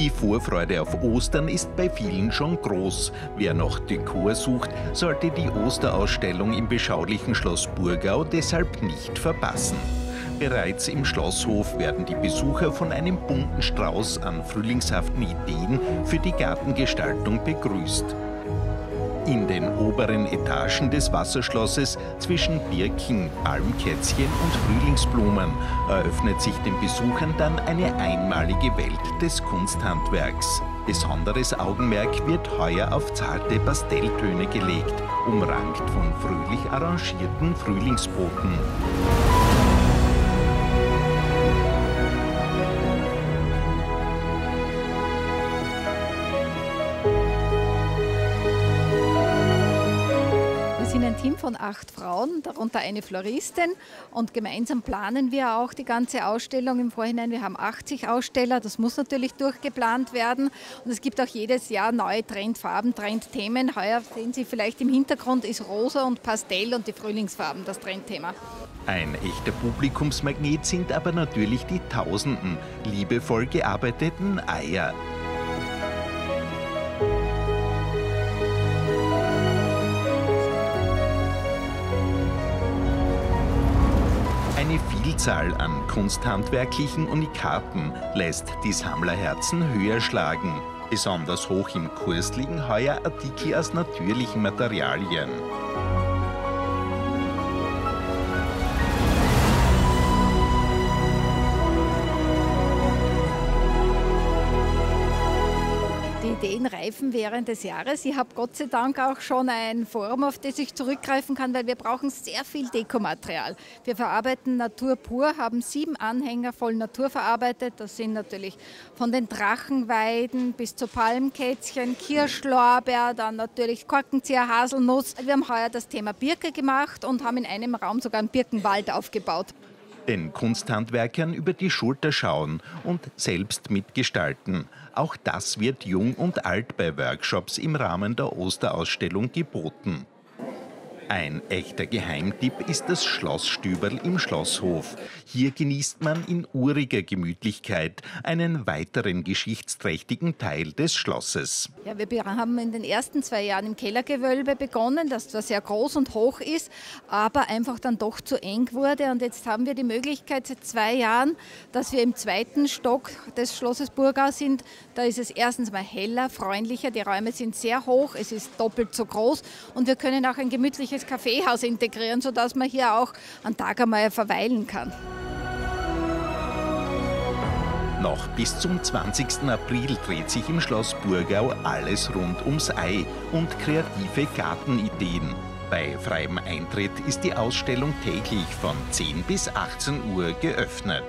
Die Vorfreude auf Ostern ist bei vielen schon groß. Wer noch Dekor sucht, sollte die Osterausstellung im beschaulichen Schloss Burgau deshalb nicht verpassen. Bereits im Schlosshof werden die Besucher von einem bunten Strauß an frühlingshaften Ideen für die Gartengestaltung begrüßt. In den oberen Etagen des Wasserschlosses zwischen Birken, Palmkätzchen und Frühlingsblumen eröffnet sich den Besuchern dann eine einmalige Welt des Kunsthandwerks. Besonderes Augenmerk wird heuer auf zarte Pastelltöne gelegt, umrankt von fröhlich arrangierten Frühlingsboten. Wir sind ein Team von 8 Frauen, darunter eine Floristin, und gemeinsam planen wir auch die ganze Ausstellung im Vorhinein. Wir haben 80 Aussteller, das muss natürlich durchgeplant werden, und es gibt auch jedes Jahr neue Trendfarben, Trendthemen. Heuer sehen Sie vielleicht im Hintergrund ist Rosa und Pastell und die Frühlingsfarben das Trendthema. Ein echter Publikumsmagnet sind aber natürlich die tausenden liebevoll gearbeiteten Eier. Eine Vielzahl an kunsthandwerklichen Unikaten lässt die Sammlerherzen höher schlagen. Besonders hoch im Kurs liegen heuer Artikel aus natürlichen Materialien. Ideen reifen während des Jahres. Ich habe Gott sei Dank auch schon ein Forum, auf das ich zurückgreifen kann, weil wir brauchen sehr viel Dekomaterial. Wir verarbeiten Natur pur, haben 7 Anhänger voll Natur verarbeitet. Das sind natürlich von den Drachenweiden bis zu Palmkätzchen, Kirschlorbeer, dann natürlich Korkenzieher, Haselnuss. Wir haben heuer das Thema Birke gemacht und haben in einem Raum sogar einen Birkenwald aufgebaut. Den Kunsthandwerkern über die Schulter schauen und selbst mitgestalten. Auch das wird jung und alt bei Workshops im Rahmen der Osterausstellung geboten. Ein echter Geheimtipp ist das Schlossstüberl im Schlosshof. Hier genießt man in uriger Gemütlichkeit einen weiteren geschichtsträchtigen Teil des Schlosses. Ja, wir haben in den ersten 2 Jahren im Kellergewölbe begonnen, das zwar sehr groß und hoch ist, aber einfach dann doch zu eng wurde. Und jetzt haben wir die Möglichkeit seit 2 Jahren, dass wir im 2. Stock des Schlosses Burgau sind. Da ist es erstens mal heller, freundlicher, die Räume sind sehr hoch, es ist doppelt so groß und wir können auch ein gemütliches Kaffeehaus integrieren, sodass man hier auch einen Tag einmal verweilen kann. Noch bis zum 20. April dreht sich im Schloss Burgau alles rund ums Ei und kreative Gartenideen. Bei freiem Eintritt ist die Ausstellung täglich von 10 bis 18 Uhr geöffnet.